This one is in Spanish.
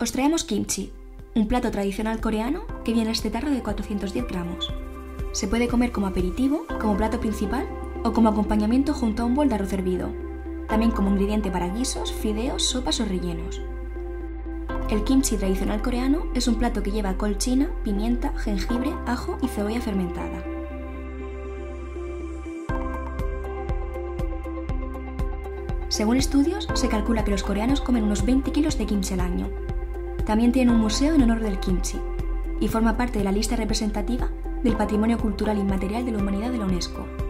Os traemos kimchi, un plato tradicional coreano que viene en este tarro de 410 gramos. Se puede comer como aperitivo, como plato principal o como acompañamiento junto a un bol de arroz hervido. También como ingrediente para guisos, fideos, sopas o rellenos. El kimchi tradicional coreano es un plato que lleva col china, pimienta, jengibre, ajo y cebolla fermentada. Según estudios, se calcula que los coreanos comen unos 20 kilos de kimchi al año. También tienen un museo en honor del kimchi y forma parte de la lista representativa del Patrimonio Cultural Inmaterial de la Humanidad de la UNESCO.